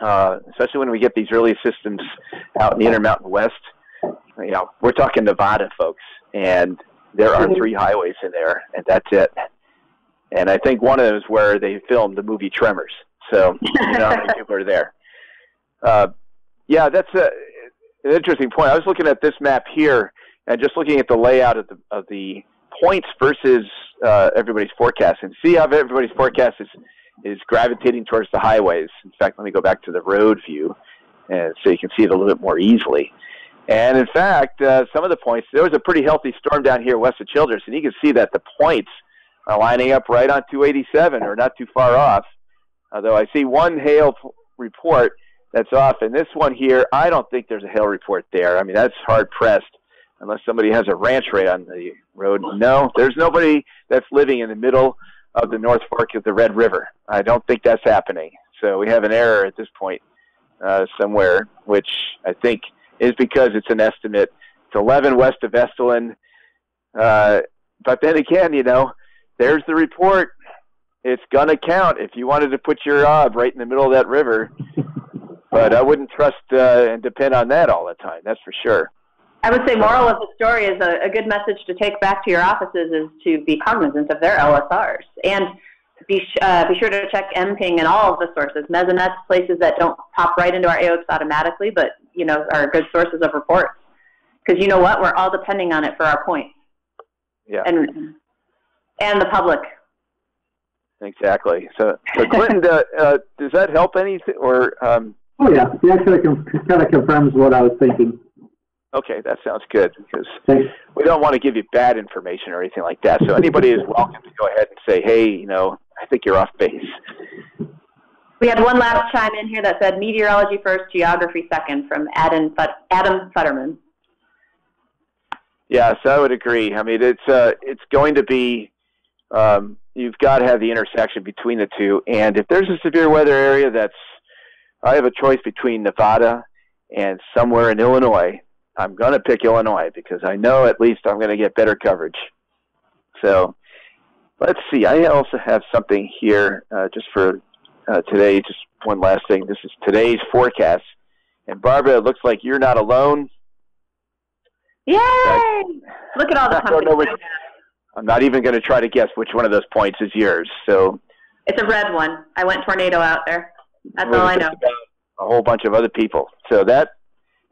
uh, especially when we get these early systems out in the Intermountain West, you know, we're talking Nevada, folks. And There are three highways in there, and that's it. And I think one of them is where they filmed the movie Tremors. So, you know, how many people are there. Uh, yeah, that's a, an interesting point. I was looking at this map here and just looking at the layout of the, of the points versus uh, everybody's forecast. And see how everybody's forecast is, is gravitating towards the highways. In fact, let me go back to the road view and so you can see it a little bit more easily. And in fact, uh, some of the points, there was a pretty healthy storm down here west of Childress, and you can see that the points are lining up right on two eighty-seven or not too far off. Although I see one hail report that's off, and this one here, I don't think there's a hail report there. I mean, that's hard-pressed unless somebody has a ranch right on the road. No, there's nobody that's living in the middle of the North Fork of the Red River. I don't think that's happening. So we have an error at this point uh, somewhere, which I think – is because it's an estimate. It's eleven west of Estelin. Uh, but then again, you know, there's the report. It's going to count if you wanted to put your ob right in the middle of that river. But I wouldn't trust uh, and depend on that all the time, that's for sure. I would say moral of the story is a, a good message to take back to your offices is to be cognizant of their L S Rs. And be, uh, be sure to check M P I N G and all of the sources. Mezzanets, places that don't pop right into our A O X automatically, but you know, are good sources of reports. Because you know what? We're all depending on it for our points. Yeah. And, and the public. Exactly. So, so Clinton, uh, uh, does that help anything? Or, um, oh, yeah. It actually kind of confirms what I was thinking. Okay, that sounds good, because we don't want to give you bad information or anything like that. So anybody is welcome to go ahead and say, hey, you know, I think you're off base. We had one last chime in here that said meteorology first, geography second, from Adam Futterman. Yes, I would agree. I mean, it's, uh, it's going to be, um, you've got to have the intersection between the two. And if there's a severe weather area that's, I have a choice between Nevada and somewhere in Illinois, I'm going to pick Illinois because I know at least I'm going to get better coverage. So let's see. I also have something here uh, just for uh, today. Just one last thing. This is today's forecast. And Barbara, it looks like you're not alone. Yay! I, Look at all the companies. Which, I'm not even going to try to guess which one of those points is yours. So it's a red one. I went tornado out there. That's all I know. A whole bunch of other people. So that.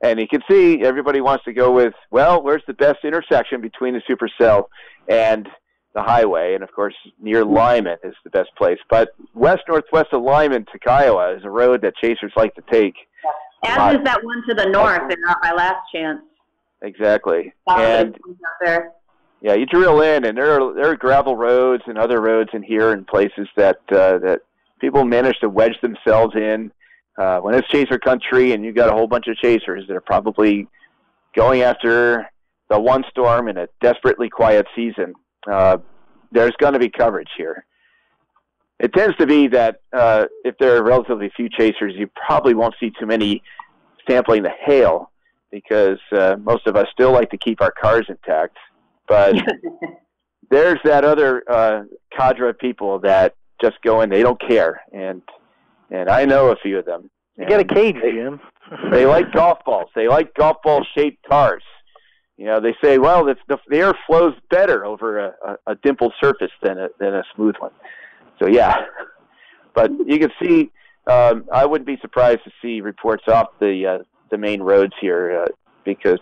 And you can see everybody wants to go with, well, where's the best intersection between the supercell and the highway? And, of course, near Lyman is the best place. But west-northwest of Lyman to Kiowa is a road that chasers like to take. As is that one to the north. They're not my last chance. Exactly. And, there. Yeah, you drill in, and there are, there are gravel roads and other roads in here and places that, uh, that people manage to wedge themselves in. Uh, when it's chaser country and you've got a whole bunch of chasers that are probably going after the one storm in a desperately quiet season, uh, there's going to be coverage here. It tends to be that uh, if there are relatively few chasers, you probably won't see too many sampling the hail because uh, most of us still like to keep our cars intact. But there's that other uh, cadre of people that just go in, they don't care. And And I know a few of them. You got a cage, they, Jim. They like golf balls. They like golf ball-shaped cars. You know, they say, well, the, the air flows better over a, a, a dimpled surface than a, than a smooth one. So, yeah. But you can see, um, I wouldn't be surprised to see reports off the, uh, the main roads here uh, because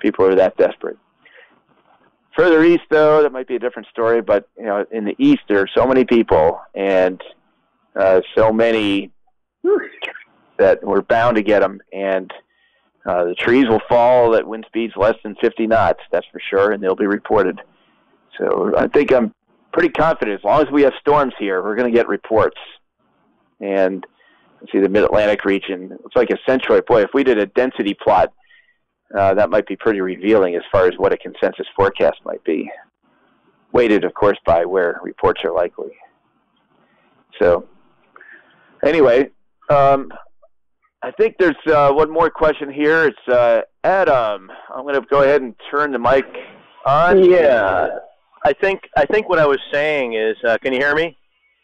people are that desperate. Further east, though, that might be a different story. But, you know, in the east, there are so many people, and Uh, so many that we're bound to get them, and uh, the trees will fall at wind speeds less than fifty knots, that's for sure, and they'll be reported. So I think I'm pretty confident as long as we have storms here, we're going to get reports. And let's see, the Mid-Atlantic region, it's like a centroid. Boy, if we did a density plot, uh, that might be pretty revealing as far as what a consensus forecast might be, weighted, of course, by where reports are likely. So anyway, um, I think there's uh, one more question here. It's uh, Adam. I'm going to go ahead and turn the mic on. Yeah, I think I think what I was saying is, uh, can you hear me?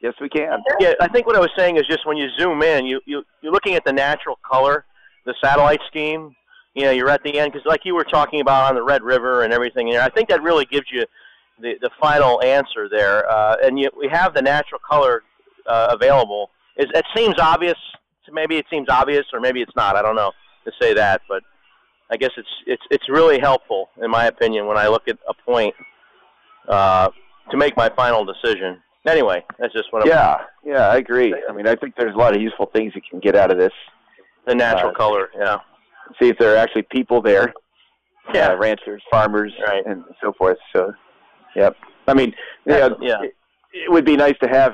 Yes, we can. Yeah, I think what I was saying is just when you zoom in, you, you you're looking at the natural color, the satellite scheme, you know, you're at the end, because like you were talking about on the Red River and everything there, I think that really gives you the, the final answer there. Uh, and you, we have the natural color uh, available. It, it seems obvious. Maybe it seems obvious, or maybe it's not. I don't know to say that, but I guess it's it's it's really helpful, in my opinion, when I look at a point uh, to make my final decision. Anyway, that's just what. Yeah, I'm, yeah, I agree. I mean, I think there's a lot of useful things you can get out of this. The natural uh, color, yeah. See if there are actually people there. Yeah, uh, ranchers, farmers, right, and so forth. So, yep. I mean, yeah, yeah. It, it would be nice to have.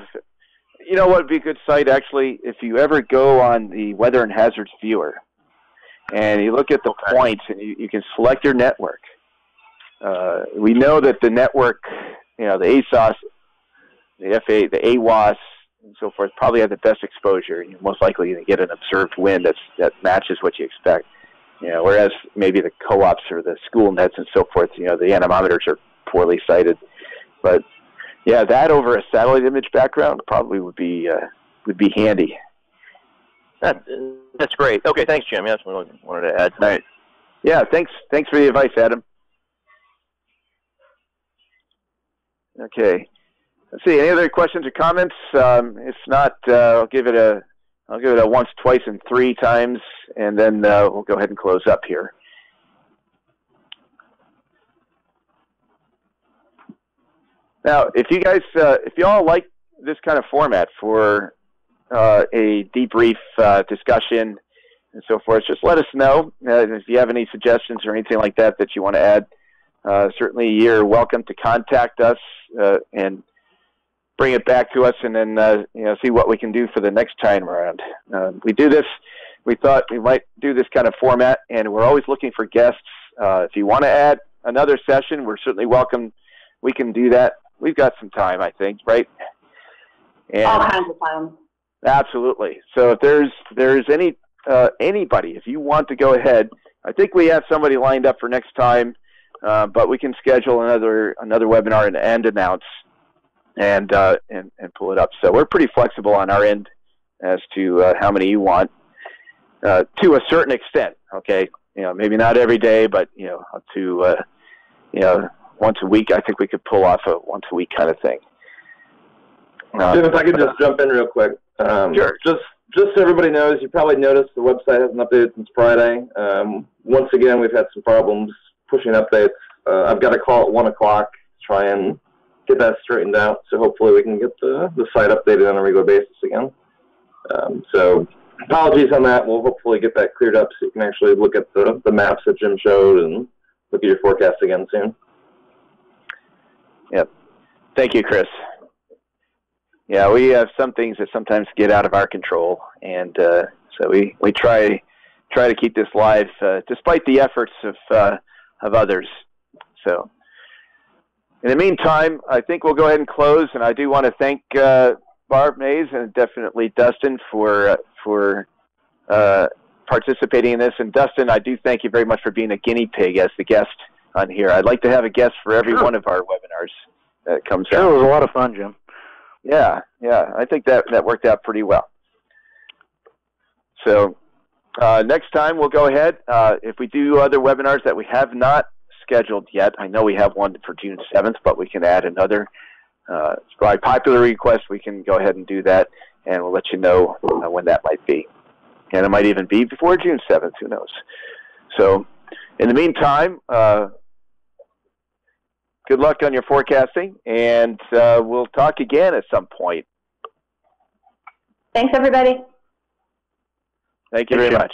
You know what would be a good site, actually, if you ever go on the Weather and Hazards Viewer, and you look at the points, and you, you can select your network. Uh, we know that the network, you know, the A S O S, the F A, the A W O S, and so forth, probably have the best exposure. You're most likely going to get an observed wind that's, that matches what you expect. You know, whereas maybe the co-ops or the school nets and so forth, you know, the anemometers are poorly sighted, but. Yeah, that over a satellite image background probably would be uh, would be handy. That, that's great. Okay, thanks, Jim. That's what I wanted to add. All right. Yeah, thanks. Thanks for the advice, Adam. Okay. Let's see. Any other questions or comments? Um, if not, uh, I'll give it a I'll give it a once, twice, and three times, and then uh, we'll go ahead and close up here. Now, if you guys, uh, if you all like this kind of format for uh, a debrief uh, discussion and so forth, just let us know. Uh, if you have any suggestions or anything like that that you want to add, uh, certainly you're welcome to contact us uh, and bring it back to us, and then uh, you know, see what we can do for the next time around. Uh, we do this. We thought we might do this kind of format, and we're always looking for guests. Uh, if you want to add another session, we're certainly welcome. We can do that. We've got some time, I think, right? And all kinds of time. Absolutely. So if there's there's any uh, anybody, if you want to go ahead, I think we have somebody lined up for next time, uh, but we can schedule another another webinar and, and announce and, uh, and and pull it up. So we're pretty flexible on our end as to uh, how many you want, uh, to a certain extent. Okay, you know, maybe not every day, but you know, up to uh, you know. Once a week, I think we could pull off a once a week kind of thing. Uh, Jim, if I could just jump in real quick. Um, sure. Just, just so everybody knows, you probably noticed the website hasn't updated since Friday. Um, once again, we've had some problems pushing updates. Uh, I've got a call at one o'clock to try and get that straightened out, so hopefully we can get the, the site updated on a regular basis again. Um, so apologies on that. We'll hopefully get that cleared up so you can actually look at the, the maps that Jim showed and look at your forecast again soon. Yep. Thank you, Chris. Yeah, we have some things that sometimes get out of our control, and uh, so we we try try to keep this live uh, despite the efforts of uh, of others. So, in the meantime, I think we'll go ahead and close. And I do want to thank uh, Barb Mays and definitely Dustin for uh, for uh, participating in this. And Dustin, I do thank you very much for being a guinea pig as the guest on here. I'd like to have a guest for every sure. one of our webinars that comes sure, out. It was a lot of fun, Jim. Yeah, yeah. I think that, that worked out pretty well. So uh, next time we'll go ahead. Uh, if we do other webinars that we have not scheduled yet, I know we have one for June seventh, but we can add another. Uh, by popular request, we can go ahead and do that, and we'll let you know uh, when that might be. And it might even be before June seventh, who knows. So in the meantime, uh, good luck on your forecasting, and uh, we'll talk again at some point. Thanks, everybody. Thank you very much.